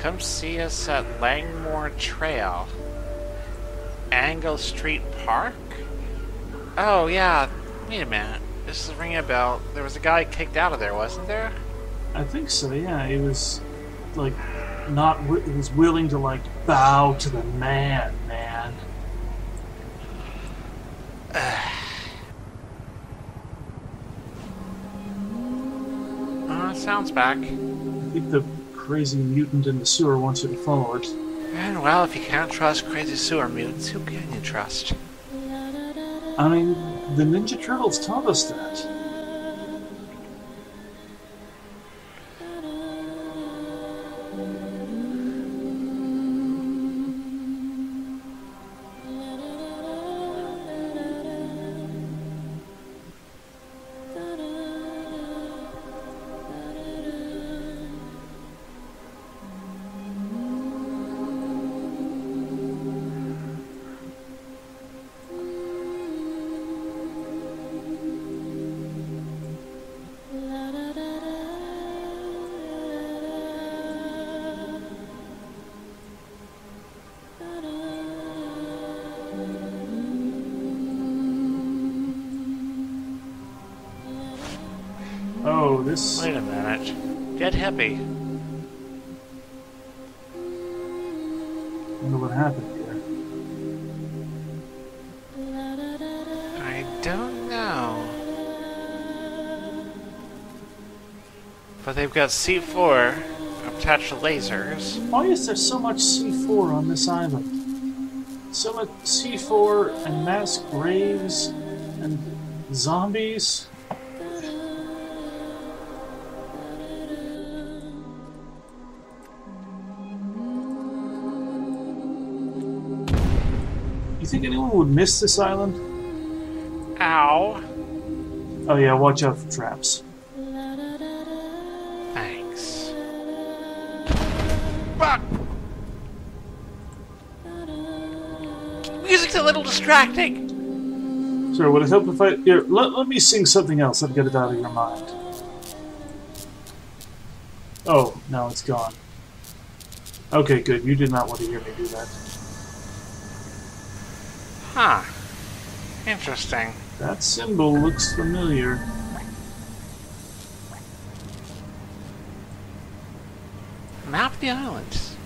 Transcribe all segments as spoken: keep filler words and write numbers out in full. come see us at Langmore Trail. Angle Street Park? Oh, yeah. Wait a minute. This is ringing a bell. There was a guy kicked out of there, wasn't there? I think so, yeah. He was, like, not... He was willing to, like, bow to the man, man. Uh, sounds back. I think the crazy mutant in the sewer wants you to follow it. And, well, if you can't trust crazy sewer mutants, who can you trust? I mean, the Ninja Turtles taught us that. This... Wait a minute. Dead hippie. I wonder what happened here. I don't know. But they've got C four attached to lasers. Why is there so much C four on this island? So much C four and mass graves and zombies? Do you think anyone would miss this island? Ow. Oh yeah, watch out for traps. Thanks. Fuck! Music's a little distracting! Sure, would it help if I... Here, let, let me sing something else. I've got it out of your mind. Oh, no, it's gone. Okay, good. You did not want to hear me do that. Huh. Interesting. That symbol looks familiar. Map the islands.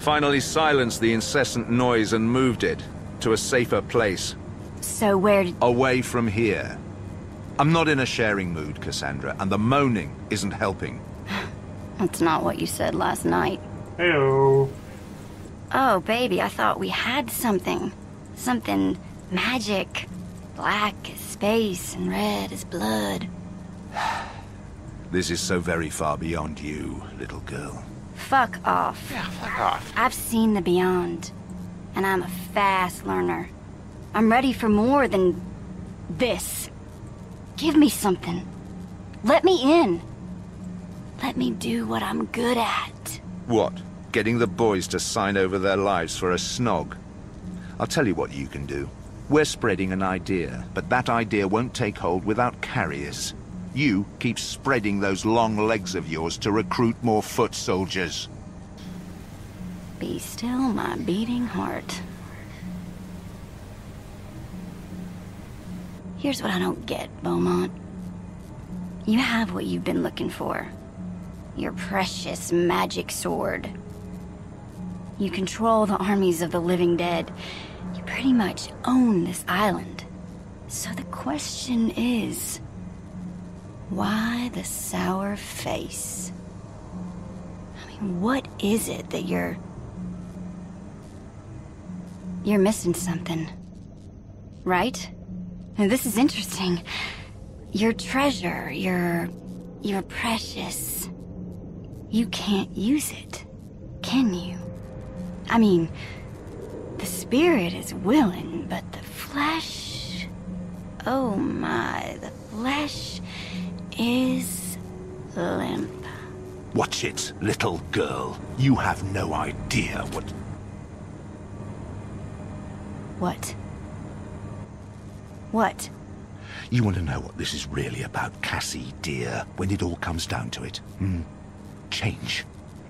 Finally silenced the incessant noise and moved it to a safer place. So where... Away from here. I'm not in a sharing mood, Cassandra, and the moaning isn't helping. That's not what you said last night. Heyo. Oh, baby, I thought we had something. Something magic. Black as space and red as blood. This is so very far beyond you, little girl. Fuck off. Yeah, fuck off. I've seen the beyond. And I'm a fast learner. I'm ready for more than this. Give me something. Let me in. Let me do what I'm good at. What? Getting the boys to sign over their lives for a snog? I'll tell you what you can do. We're spreading an idea, but that idea won't take hold without carriers. You keep spreading those long legs of yours to recruit more foot soldiers. Be still my beating heart. Here's what I don't get, Beaumont. You have what you've been looking for. Your precious magic sword. You control the armies of the living dead. You pretty much own this island. So the question is, why the sour face? I mean, what is it that you're... You're missing something, right? Now, this is interesting. Your treasure, your... your precious... You can't use it, can you? I mean, the spirit is willing, but the flesh... Oh my, the flesh is limp. Watch it, little girl. You have no idea what... What? What? You want to know what this is really about, Cassie, dear, when it all comes down to it? Mm. Change.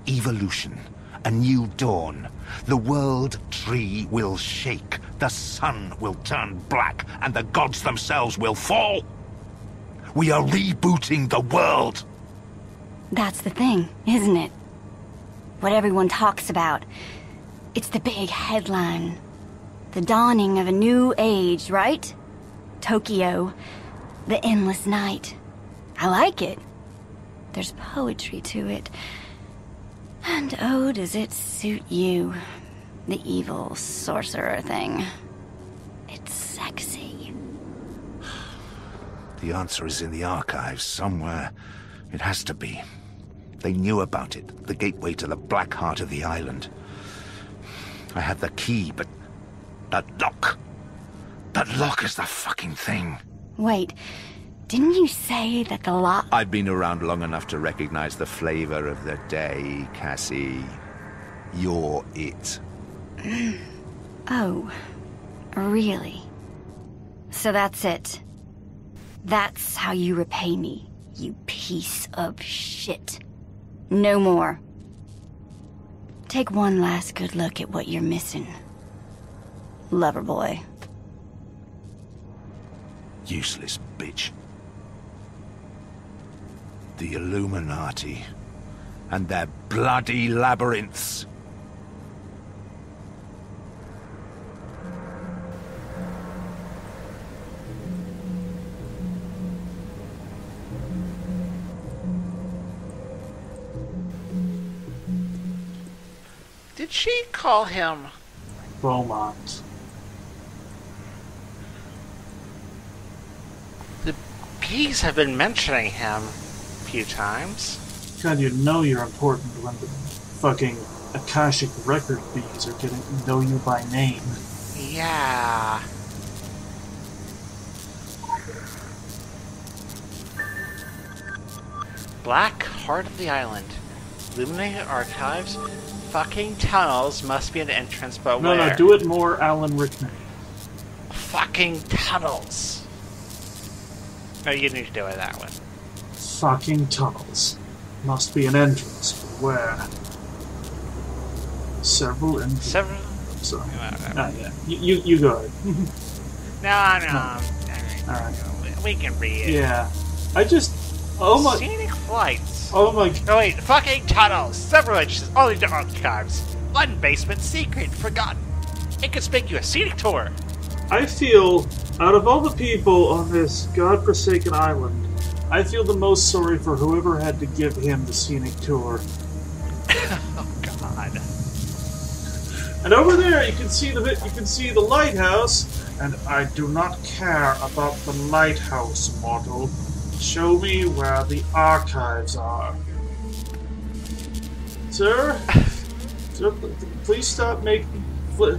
Evolution. A new dawn. The world tree will shake. The sun will turn black, and the gods themselves will fall. We are rebooting the world. That's the thing, isn't it? What everyone talks about. It's the big headline. The dawning of a new age, right? Tokyo. The endless night. I like it. There's poetry to it. And oh, does it suit you. The evil sorcerer thing. It's sexy. The answer is in the archives somewhere. It has to be. They knew about it. The gateway to the Black Heart of the Island. I had the key, but... that lock. That lock is the fucking thing. Wait. Didn't you say that the lock... I've been around long enough to recognize the flavor of the day, Cassie. You're it. Oh. Really? So that's it. That's how you repay me. You piece of shit. No more. Take one last good look at what you're missing. Lover boy. Useless bitch. The Illuminati. And their bloody labyrinths. Did she call him? Beaumont. The bees have been mentioning him a few times. God, you know you're important when the fucking Akashic Record Bees are getting to know you by name. Yeah. Black Heart of the Island. Illuminated Archives. Fucking tunnels must be an entrance, but no, where? No, no, do it more Alan Rickman. Fucking tunnels. No, you need to do it that one. Fucking tunnels must be an entrance, but where? Several entrances. Several? I'm sorry. No, uh, yeah. You, you, you go ahead. no, no. no. All right. We can read it. Yeah. I just... Oh my... Scenic flights. Oh my god. Oh wait, fucking tunnels! Several entrances, only to archives. One basement, secret, forgotten. Inconspicuous, scenic tour. I feel, out of all the people on this godforsaken island, I feel the most sorry for whoever had to give him the scenic tour. Oh god. And over there you can see the you can see the lighthouse, and I do not care about the lighthouse, mortal. Show me where the archives are. Sir? Sir, please stop making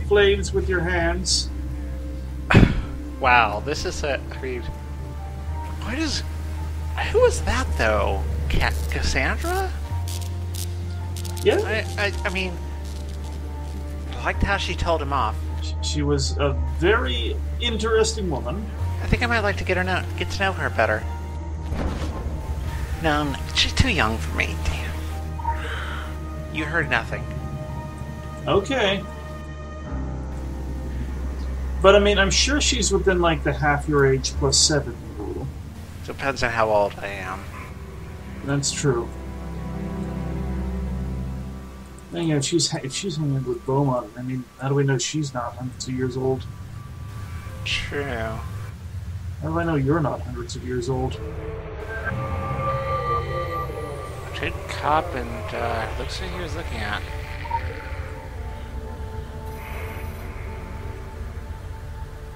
flames with your hands. Wow, this is a... I mean, what is... Who is that, though? Ca Cassandra? Yeah. I, I, I mean... I liked how she told him off. She was a very interesting woman. I think I might like to get her know, get to know her better. No, she's too young for me. Damn. You heard nothing. Okay. But I mean, I'm sure she's within like the half your age plus seven rule. Depends on how old I am. That's true. And, you know, if she's if she's hanging out with Boma, I mean, how do we know she's not hundreds of years old? True. How do I know you're not hundreds of years old? Cop and uh, looks like he was looking at.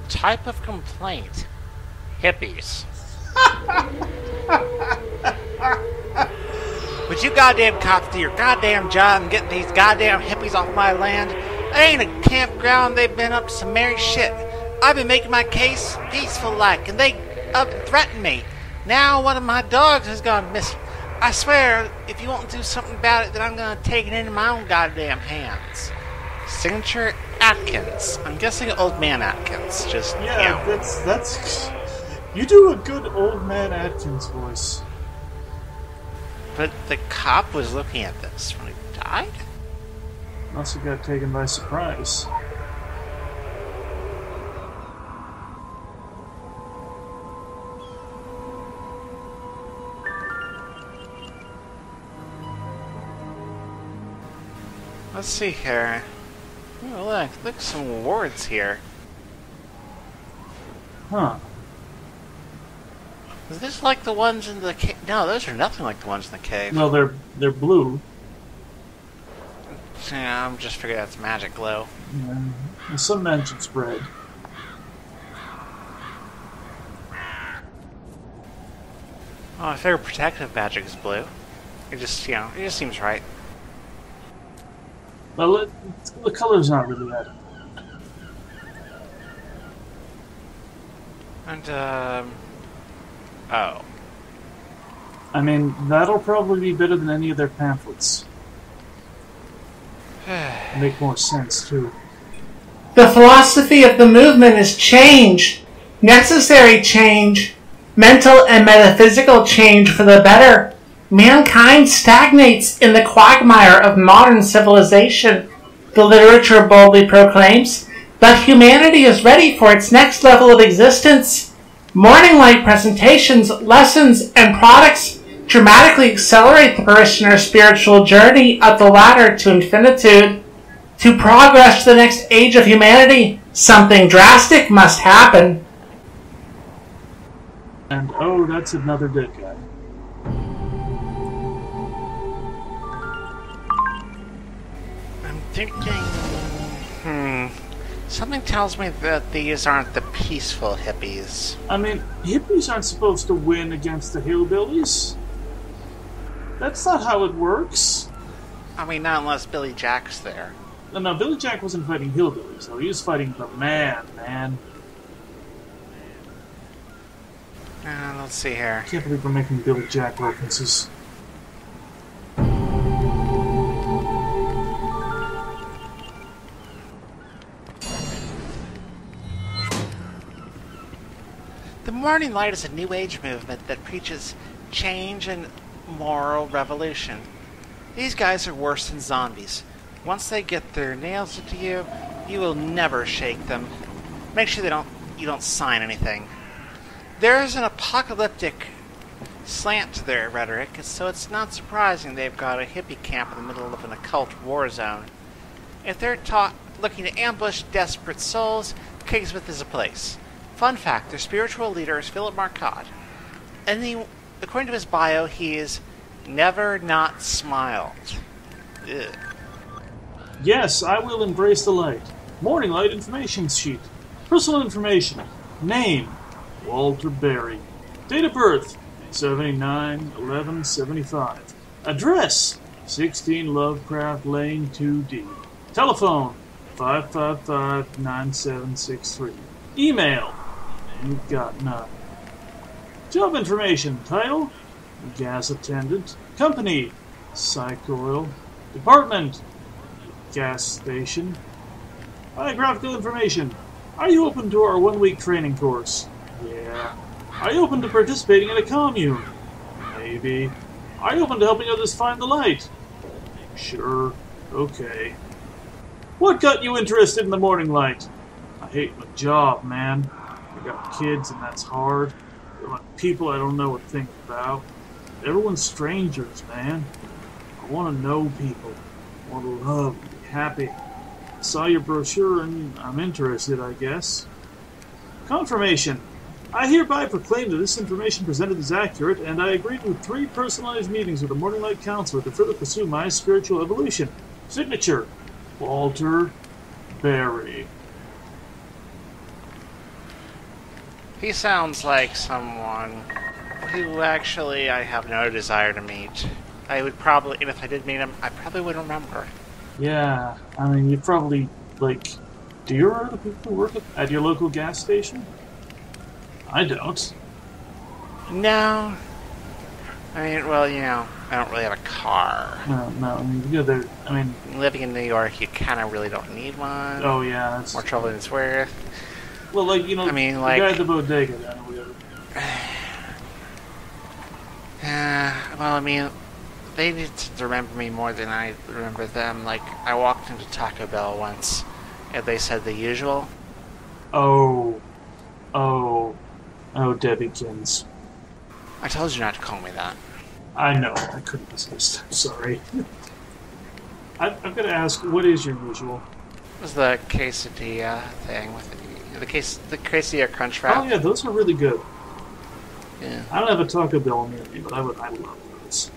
Type of complaint: hippies. Would you goddamn cops do your goddamn job and get these goddamn hippies off my land? It ain't a campground. They've been up to some merry shit. I've been making my case peaceful like, and they up and threatened me. Now one of my dogs has gone missing. I swear, if you won't do something about it, then I'm gonna take it into my own goddamn hands. Signature Atkins. I'm guessing old man Atkins. Just yeah, you know. that's that's You do a good old man Atkins voice. But the cop was looking at this when he died? Unless he got taken by surprise. Let's see here. Oh, look, look, some awards here. Huh. Is this like the ones in the cave? No, those are nothing like the ones in the cave. No, they're they're blue. Yeah, I'm just figuring that's magic glow. Yeah. Well, some magic's red. Oh, I figure protective magic is blue. It just, you know, it just seems right. Well, it, the color's not really bad. And, um... oh. I mean, that'll probably be better than any of their pamphlets. Make more sense, too. The philosophy of the movement is change. Necessary change. Mental and metaphysical change for the better. Mankind stagnates in the quagmire of modern civilization, the literature boldly proclaims, but humanity is ready for its next level of existence. Morning Light presentations, lessons, and products dramatically accelerate the parishioner's spiritual journey up the ladder to infinitude. To progress to the next age of humanity, something drastic must happen. And oh, that's another dead guy. Thinking, hmm, something tells me that these aren't the peaceful hippies. I mean, hippies aren't supposed to win against the hillbillies. That's not how it works. I mean, not unless Billy Jack's there. No, no, Billy Jack wasn't fighting hillbillies, though. He was fighting the man, man. Uh, let's see here. I can't believe we're making Billy Jack references. Morning Light is a new age movement that preaches change and moral revolution. These guys are worse than zombies. Once they get their nails into you, you will never shake them. Make sure they don't you don't sign anything. There is an apocalyptic slant to their rhetoric, so it's not surprising they've got a hippie camp in the middle of an occult war zone. If they're taught looking to ambush desperate souls, Kingsmouth is a place. Fun fact, their spiritual leader is Philip Marcotte, and he, according to his bio, he is never not smiled. Ugh. Yes, I will embrace the light. Morning Light information sheet. Personal information. Name, Walter Berry. Date of birth, seventy-nine eleven seventy-five. Address, sixteen Lovecraft Lane two D. Telephone, five five five, nine seven six three. Email. You've got none. Job information. Title, gas attendant. Company, Psychoil. Department, gas station. Biographical information. Are you open to our one-week training course? Yeah. Are you open to participating in a commune? Maybe. Are you open to helping others find the light? Sure. Okay. What got you interested in the Morning Light? I hate my job, man. I got kids, and that's hard. They're like people I don't know a thing about. Everyone's strangers, man. I want to know people. I want to love and be happy. I saw your brochure, and I'm interested, I guess. Confirmation. I hereby proclaim that this information presented is accurate, and I agreed with three personalized meetings with the Morning Light Counselor to further pursue my spiritual evolution. Signature, Walter Berry. He sounds like someone who actually I have no desire to meet. I would probably, and if I did meet him, I probably wouldn't remember. Yeah, I mean, you probably, like, do you remember the people who work at your local gas station? I don't. No. I mean, well, you know, I don't really have a car. No, no, I mean, you know, they're, I mean... Living in New York, you kind of really don't need one. Oh, yeah. That's more trouble than it's worth. Well, like, you know, I mean, like, the guy at the bodega, that we Uh, well, I mean, they need to remember me more than I remember them. Like, I walked into Taco Bell once, and they said the usual. Oh. Oh. Oh, Debbykins. I told you not to call me that. I know. I couldn't resist. I'm sorry. I, I'm going to ask, what is your usual? It was the quesadilla thing with the, the case, the quesadilla Crunchwrap. Oh yeah, those are really good. Yeah. I don't have a Taco Bell near me, but I would. I love those.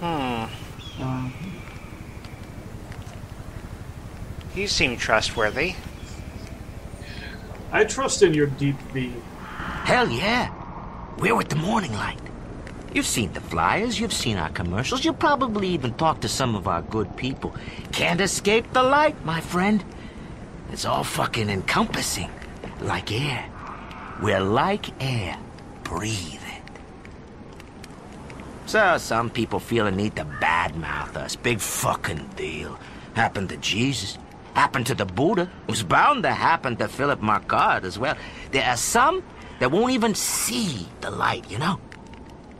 Hmm. Um. You seem trustworthy. I trust in your deep V. Hell yeah, we're with the Morning Light. You've seen the flyers, you've seen our commercials, you probably even talked to some of our good people. Can't escape the light, my friend. It's all fucking encompassing, like air. We're like air. Breathe it. So some people feel a need to badmouth us. Big fucking deal. Happened to Jesus. Happened to the Buddha. It was bound to happen to Philip Marquardt as well. There are some that won't even see the light, you know?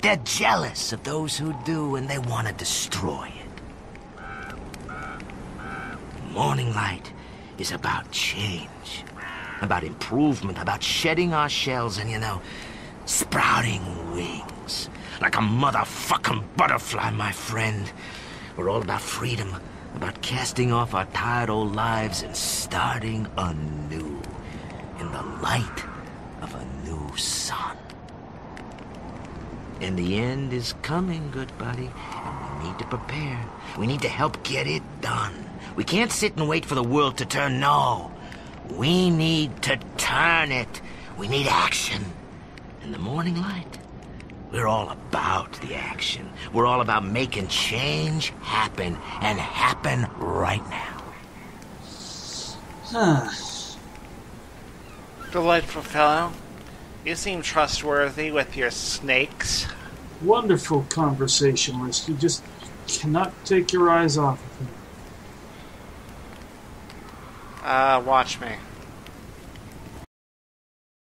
They're jealous of those who do, and they want to destroy it. Morning Light is about change, about improvement, about shedding our shells and, you know, sprouting wings. Like a motherfucking butterfly, my friend. We're all about freedom, about casting off our tired old lives and starting anew in the light of a new sun. And the end is coming, good buddy, and we need to prepare. We need to help get it done. We can't sit and wait for the world to turn. No, we need to turn it. We need action. And the Morning Light, we're all about the action. We're all about making change happen, and happen right now. Huh. Delightful fellow. You seem trustworthy with your snakes. Wonderful conversationalist. You just cannot take your eyes off of him. Uh, watch me.